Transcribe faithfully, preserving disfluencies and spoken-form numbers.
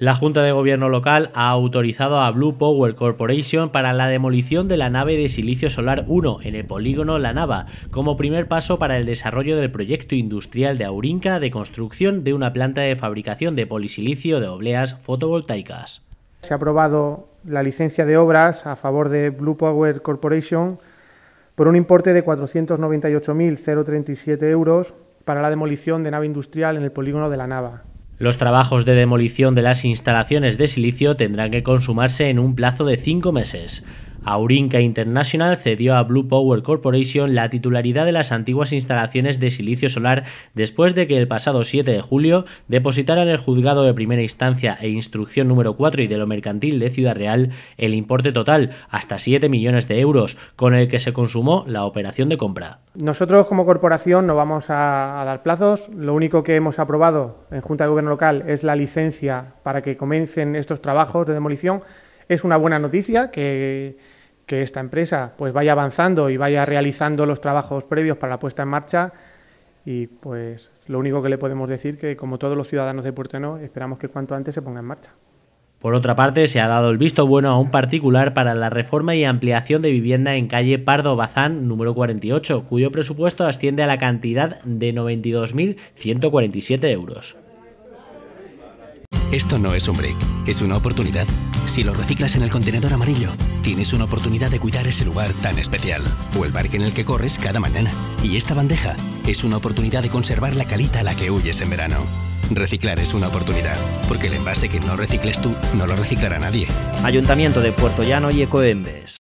La Junta de Gobierno local ha autorizado a Blue Power Corporation para la demolición de la nave de silicio solar uno en el polígono La Nava, como primer paso para el desarrollo del proyecto industrial de Aurinka de construcción de una planta de fabricación de polisilicio de obleas fotovoltaicas. Se ha aprobado la licencia de obras a favor de Blue Power Corporation por un importe de cuatrocientos noventa y ocho mil treinta y siete euros para la demolición de nave industrial en el polígono de La Nava. Los trabajos de demolición de las instalaciones de silicio tendrán que consumarse en un plazo de cinco meses. Aurinka International cedió a Blue Power Corporation la titularidad de las antiguas instalaciones de silicio solar después de que el pasado siete de julio depositara en el juzgado de primera instancia e instrucción número cuatro y de lo mercantil de Ciudad Real el importe total, hasta siete millones de euros, con el que se consumó la operación de compra. Nosotros como corporación no vamos a, a dar plazos, lo único que hemos aprobado en Junta de Gobierno Local es la licencia para que comiencen estos trabajos de demolición. Es una buena noticia que, que esta empresa pues vaya avanzando y vaya realizando los trabajos previos para la puesta en marcha, y pues lo único que le podemos decir que, como todos los ciudadanos de Puertollano, esperamos que cuanto antes se ponga en marcha. Por otra parte, se ha dado el visto bueno a un particular para la reforma y ampliación de vivienda en calle Pardo Bazán, número cuarenta y ocho, cuyo presupuesto asciende a la cantidad de noventa y dos mil ciento cuarenta y siete euros. Esto no es un break, es una oportunidad. Si lo reciclas en el contenedor amarillo, tienes una oportunidad de cuidar ese lugar tan especial, o el parque en el que corres cada mañana. Y esta bandeja es una oportunidad de conservar la calita a la que huyes en verano. Reciclar es una oportunidad, porque el envase que no recicles tú, no lo reciclará nadie. Ayuntamiento de Puertollano y Ecoembes.